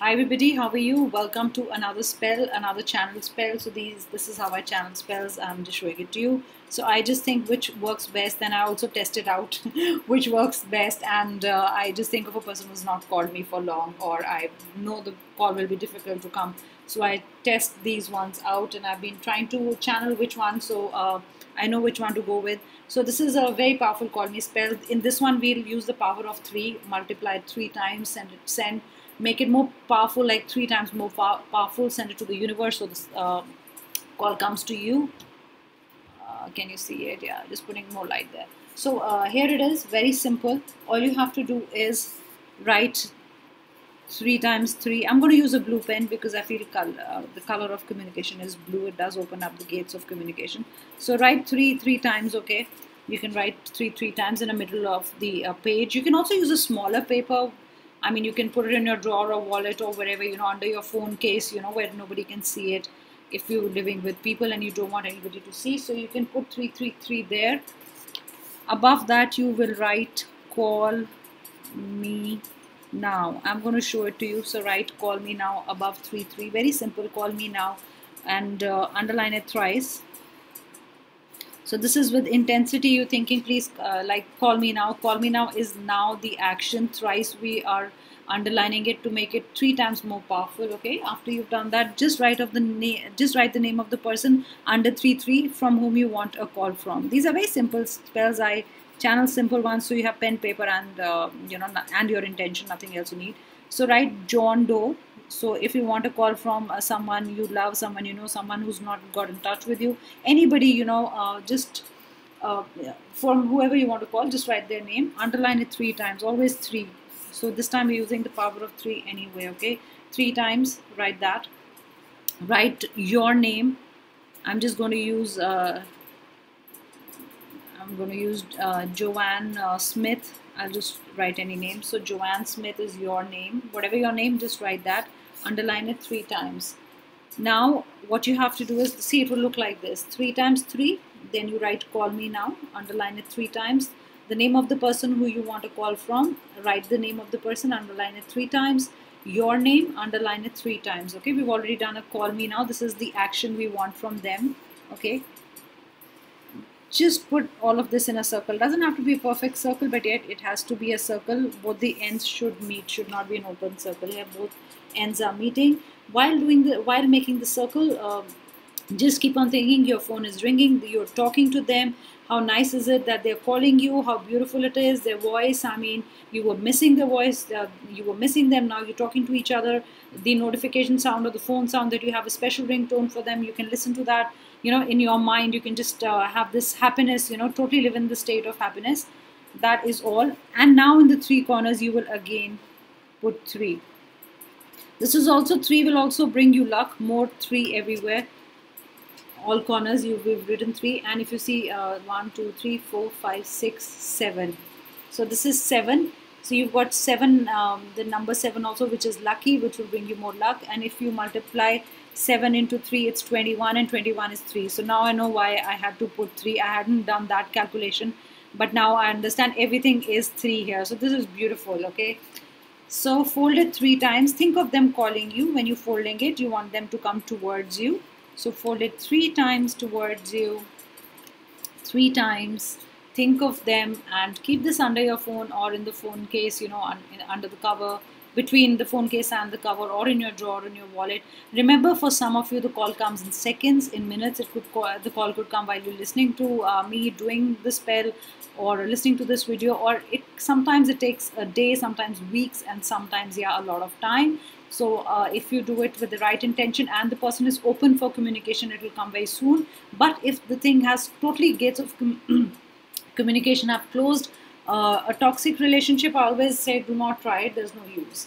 Hi everybody, how are you? Welcome to another channel spell. So this is how I channel spells. I'm just showing it to you. So I just think which works best, and I also test it out which works best, and I just think of a person who's not called me for long, or I know the call will be difficult to come. So I test these ones out, and I've been trying to channel which one, so I know which one to go with. So this is a very powerful call me spell. In this one we'll use the power of 3, multiply it 3 times, send make it more powerful, like 3 times more powerful, send it to the universe, so this call comes to you. Can you see it? Yeah, just putting more light there. So here it is, very simple. All you have to do is write 3 times 3. I'm going to use a blue pen because I feel the color of communication is blue. It does open up the gates of communication. So write 3 times, okay? You can write 3 times in the middle of the page. You can also use a smaller paper. I mean, you can put it in your drawer or wallet or wherever, you know, under your phone case, you know, where nobody can see it if you're living with people and you don't want anybody to see. So you can put 3 there. Above that, you will write call me now. I'm going to show it to you. So write call me now above 3, very simple, call me now, and underline it thrice. So this is with intensity. You're thinking, please, like, call me now. Call me now is now the action. Thrice we are underlining it to make it 3 times more powerful. Okay. After you've done that, just write the name of the person under 3 from whom you want a call from. These are very simple spells. I channel simple ones, so you have pen, paper, and you know, and your intention. Nothing else you need. So write John Doe. So if you want a call from someone you love, someone you know, someone who's not got in touch with you, anybody, you know, from whoever you want to call, just write their name, underline it 3 times, always 3. So this time we're using the power of 3 anyway, okay? 3 times, write that. Write your name. I'm just going to use, Joanne Smith. I'll just write any name. So Joanne Smith is your name. Whatever your name, just write that. Underline it 3 times. Now, what you have to do is, see, it will look like this. 3 times 3. Then you write call me now. Underline it 3 times. The name of the person who you want a call from. Write the name of the person. Underline it 3 times. Your name. Underline it 3 times. Okay, we've already done a call me now. This is the action we want from them. Okay. Just put all of this in a circle. Doesn't have to be a perfect circle, but yet it has to be a circle. Both the ends should meet, should not be an open circle. Here, both ends are meeting. While making the circle, just keep on thinking. Your phone is ringing. You're talking to them. How nice is it that they're calling you? How beautiful it is. Their voice. I mean, you were missing the voice. You were missing them. Now you're talking to each other. The notification sound or the phone sound that you have a special ringtone for them. You can listen to that. You know, in your mind, you can just have this happiness, you know, totally live in the state of happiness. That is all. And now in the 3 corners, you will again put 3. This is also, 3 will also bring you luck, more 3 everywhere. All corners, you've written 3. And if you see, 1, 2, 3, 4, 5, 6, 7. So this is 7. So you've got 7, the number 7 also, which is lucky, which will bring you more luck. And if you multiply 7 into 3, it's 21, and 21 is 3. So now I know why I had to put 3. I hadn't done that calculation, but now I understand everything is 3 here. So this is beautiful, okay? So fold it 3 times. Think of them calling you. When you're folding it, you want them to come towards you. So fold it 3 times towards you, 3 times. Think of them and keep this under your phone or in the phone case, you know, under the cover, between the phone case and the cover, or in your drawer, in your wallet. Remember, for some of you, the call comes in seconds, in minutes. The call could come while you're listening to me doing the spell, or listening to this video, or sometimes it takes a day, sometimes weeks, and sometimes, yeah, a lot of time. So if you do it with the right intention and the person is open for communication, it will come very soon. But if the thing has totally gates of communication have closed, a toxic relationship, I always say, do not try it, there's no use.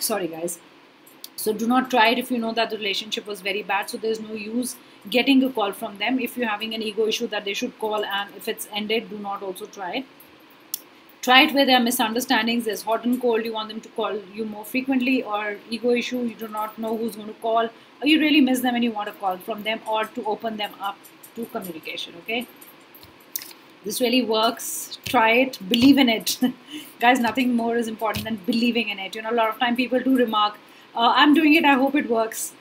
Sorry guys. So do not try it if you know that the relationship was very bad. So there's no use getting a call from them. If you're having an ego issue that they should call, and if it's ended, do not also try it. Try it where there are misunderstandings, there's hot and cold, you want them to call you more frequently, or ego issue, you do not know who's going to call, or you really miss them and you want a call from them, or to open them up to communication, okay? This really works. Try it. Believe in it. Guys, nothing more is important than believing in it. You know, a lot of time people do remark, I'm doing it, I hope it works.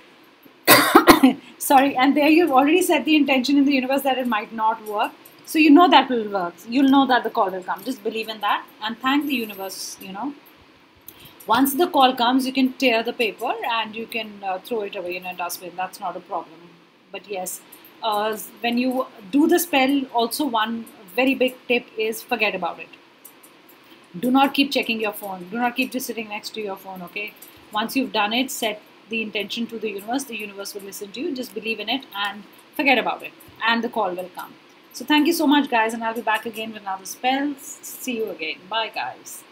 Sorry, and there you've already set the intention in the universe that it might not work. So you know that will work. You'll know that the call will come. Just believe in that and thank the universe, you know. Once the call comes, you can tear the paper and you can throw it away in a dustbin. That's not a problem. But yes, when you do the spell, also one very big tip is forget about it. Do not keep checking your phone. Do not keep just sitting next to your phone, okay? Once you've done it, set the intention to the universe will listen to you. Just believe in it and forget about it. And the call will come. So thank you so much, guys, and I'll be back again with another spell. See you again. Bye, guys.